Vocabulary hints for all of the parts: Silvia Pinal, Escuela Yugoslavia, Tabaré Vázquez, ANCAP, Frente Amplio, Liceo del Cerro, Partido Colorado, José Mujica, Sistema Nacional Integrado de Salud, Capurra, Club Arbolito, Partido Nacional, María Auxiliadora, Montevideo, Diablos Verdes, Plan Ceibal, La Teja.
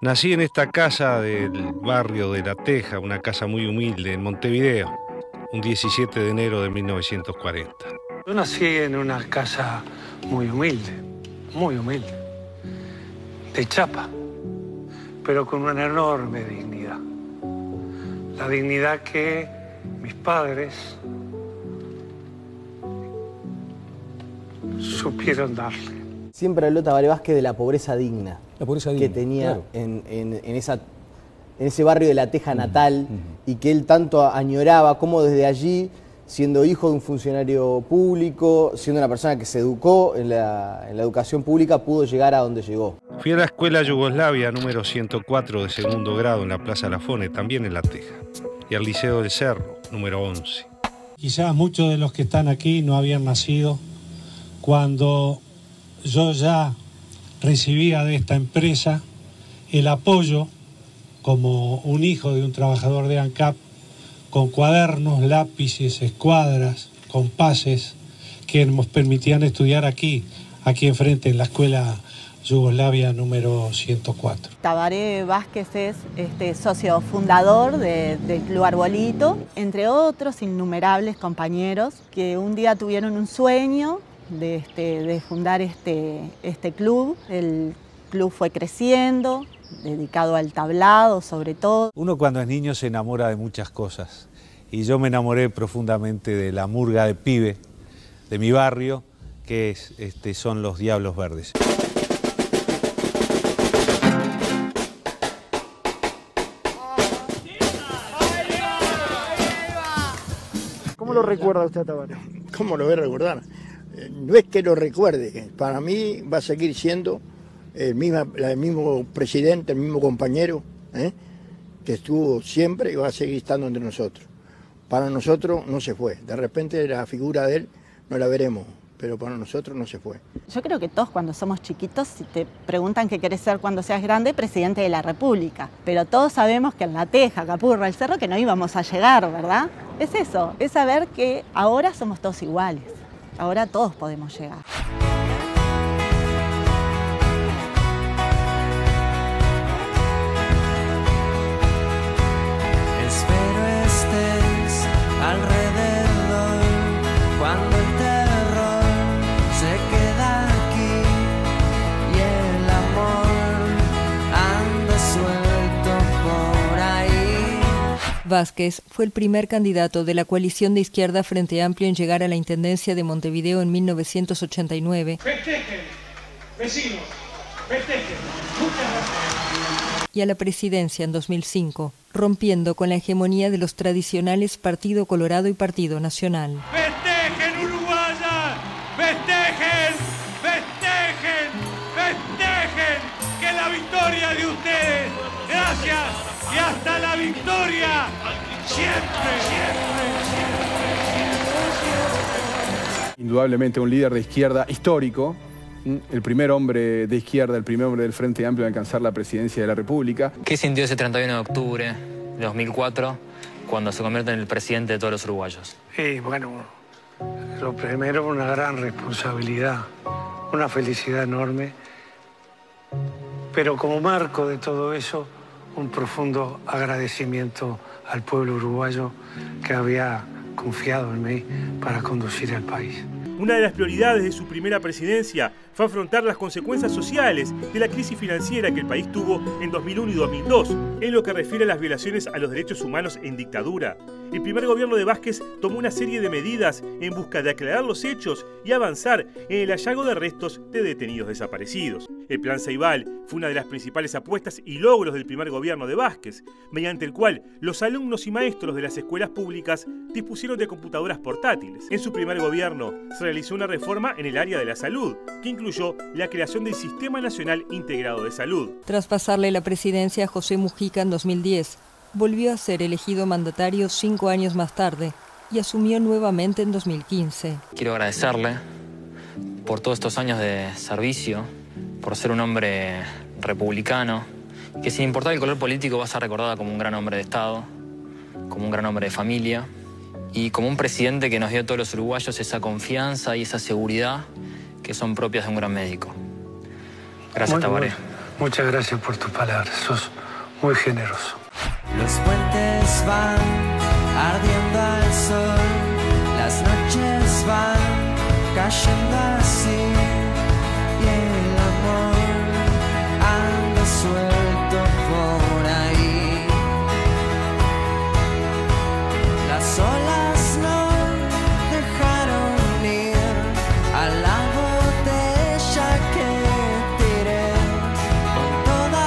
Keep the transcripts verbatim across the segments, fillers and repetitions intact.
Nací en esta casa del barrio de La Teja, una casa muy humilde en Montevideo, un diecisiete de enero de mil novecientos cuarenta. Yo nací en una casa muy humilde, muy humilde, de chapa, pero con una enorme dignidad. La dignidad que mis padres supieron darle. Siempre habló Tabaré Vázquez de la pobreza digna, la pobreza digna que tenía, claro, en, en, en, esa, en ese barrio de La Teja natal, uh-huh, y que él tanto añoraba, como desde allí, siendo hijo de un funcionario público, siendo una persona que se educó en la, en la educación pública, pudo llegar a donde llegó. Fui a la Escuela Yugoslavia número ciento cuatro de segundo grado en la Plaza Lafone, también en La Teja, y al Liceo del Cerro número once. Quizás muchos de los que están aquí no habían nacido cuando yo ya recibía de esta empresa el apoyo, como un hijo de un trabajador de ANCAP, con cuadernos, lápices, escuadras, compases, que nos permitían estudiar aquí, aquí enfrente, en la Escuela Yugoslavia número ciento cuatro. Tabaré Vázquez es este, socio fundador de, del Club Arbolito, entre otros innumerables compañeros que un día tuvieron un sueño De, este, de fundar este, este club. El club fue creciendo, dedicado al tablado sobre todo. Uno cuando es niño se enamora de muchas cosas y yo me enamoré profundamente de la murga de pibe de mi barrio, que es, este, son los Diablos Verdes. ¿Cómo lo recuerda usted a Tabaré? ¿Cómo lo voy a recordar? No es que lo recuerde, para mí va a seguir siendo el mismo, el mismo presidente, el mismo compañero, ¿eh? que estuvo siempre y va a seguir estando entre nosotros. Para nosotros no se fue, de repente la figura de él no la veremos, pero para nosotros no se fue. Yo creo que todos cuando somos chiquitos, si te preguntan qué querés ser cuando seas grande, presidente de la República. Pero todos sabemos que en La Teja, Capurra, El Cerro, que no íbamos a llegar, ¿verdad? Es eso, es saber que ahora somos todos iguales. Ahora todos podemos llegar. Espero estés alrededor cuando el terror se queda aquí y el amor anda suelto por ahí. Vázquez fue el primer candidato de la coalición de izquierda Frente Amplio en llegar a la Intendencia de Montevideo en mil novecientos ochenta y nueve. Festejen, vecinos, festejen. Muchas gracias. Y a la presidencia en dos mil cinco, rompiendo con la hegemonía de los tradicionales Partido Colorado y Partido Nacional. ¡Festejen, uruguaya! ¡Festejen! ¡Festejen! ¡Festejen! ¡Que la victoria de ustedes! ¡Gracias! Y hasta la victoria, siempre, siempre, siempre, siempre. Indudablemente un líder de izquierda histórico, el primer hombre de izquierda, el primer hombre del Frente Amplio en alcanzar la presidencia de la República. ¿Qué sintió ese treinta y uno de octubre de dos mil cuatro cuando se convierte en el presidente de todos los uruguayos? Y bueno, lo primero, una gran responsabilidad, una felicidad enorme, pero como marco de todo eso, un profundo agradecimiento al pueblo uruguayo que había confiado en mí para conducir al país. Una de las prioridades de su primera presidencia fue afrontar las consecuencias sociales de la crisis financiera que el país tuvo en dos mil uno y dos mil dos, en lo que refiere a las violaciones a los derechos humanos en dictadura. El primer gobierno de Vázquez tomó una serie de medidas en busca de aclarar los hechos y avanzar en el hallazgo de restos de detenidos desaparecidos. El Plan Ceibal fue una de las principales apuestas y logros del primer gobierno de Vázquez, mediante el cual los alumnos y maestros de las escuelas públicas dispusieron de computadoras portátiles. En su primer gobierno se realizó una reforma en el área de la salud, que incluyó la creación del Sistema Nacional Integrado de Salud. Tras pasarle la presidencia a José Mujica en dos mil diez, volvió a ser elegido mandatario cinco años más tarde y asumió nuevamente en dos mil quince. Quiero agradecerle por todos estos años de servicio, por ser un hombre republicano, que sin importar el color político va a ser recordado como un gran hombre de Estado, como un gran hombre de familia y como un presidente que nos dio a todos los uruguayos esa confianza y esa seguridad que son propias de un gran médico. Gracias, Tabaré. Muchas gracias por tus palabras, sos muy generoso. Los puentes van ardiendo al sol, las noches van cayendo así, y el amor anda suelto por ahí. Las olas no dejaron ir a la botella que tiré, con toda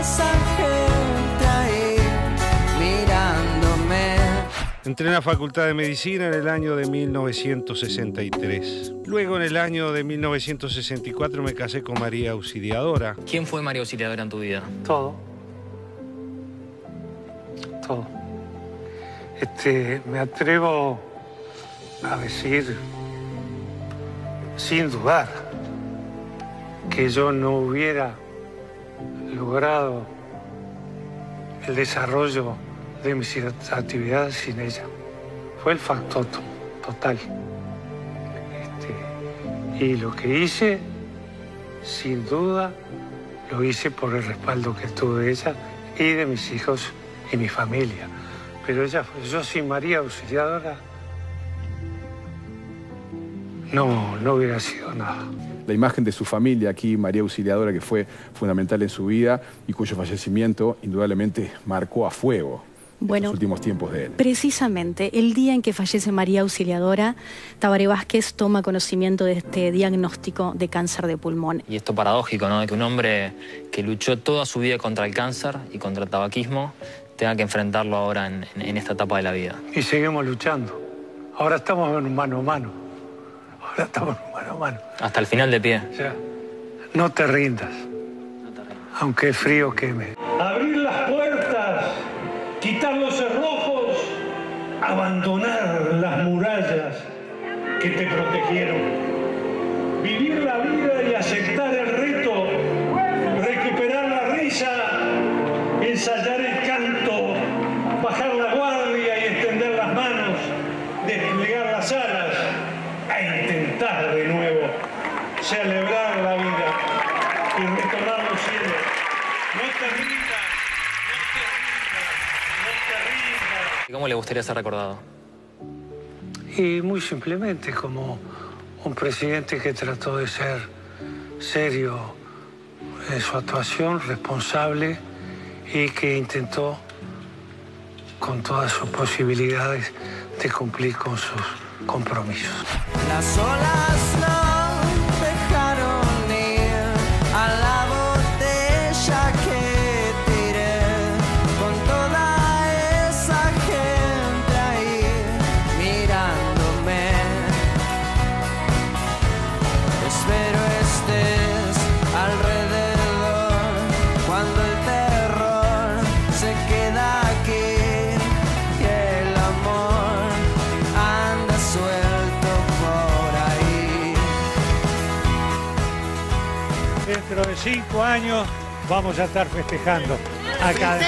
esa gente ahí mirándome. Entré en la Facultad de Medicina en el año de mil novecientos sesenta y tres. Luego, en el año de mil novecientos sesenta y cuatro, me casé con María Auxiliadora. ¿Quién fue María Auxiliadora en tu vida? Todo. Todo. Este, me atrevo a decir, sin dudar, que yo no hubiera logrado el desarrollo de mis actividades sin ella. Fue el factor total. Este, y lo que hice, sin duda, lo hice por el respaldo que tuve de ella y de mis hijos y mi familia. Pero ella, yo sin María Auxiliadora no, no hubiera sido nada. La imagen de su familia aquí, María Auxiliadora, que fue fundamental en su vida y cuyo fallecimiento indudablemente marcó a fuego, bueno, los últimos tiempos de él. Precisamente el día en que fallece María Auxiliadora, Tabaré Vázquez toma conocimiento de este diagnóstico de cáncer de pulmón. Y esto paradójico, ¿no? De que un hombre que luchó toda su vida contra el cáncer y contra el tabaquismo tenga que enfrentarlo ahora en, en, en esta etapa de la vida. Y seguimos luchando. Ahora estamos en un mano a mano. Ahora estamos en un mano a mano. Hasta el final de pie. O sea, no te rindas. No te rindas. Aunque el frío queme. Abrir las puertas, quitar los cerrojos, abandonar las murallas que te protegieron. Vivir la vida y aceptar el reto. Recuperar la risa, ensayar el bajar la guardia y extender las manos, desplegar las alas, a intentar de nuevo, celebrar la vida y retornar los cielos. No te rindas, no te rindas, no te rindas. ¿Cómo le gustaría ser recordado? Y muy simplemente como un presidente que trató de ser serio en su actuación, responsable y que intentó con todas sus posibilidades de cumplir con sus compromisos. Las olas no dejaron ir a la botella que tiré, con toda esa gente ahí mirándome. Espero estés alrededor cuando el terror se queda aquí. Dentro de cinco años vamos a estar festejando acá.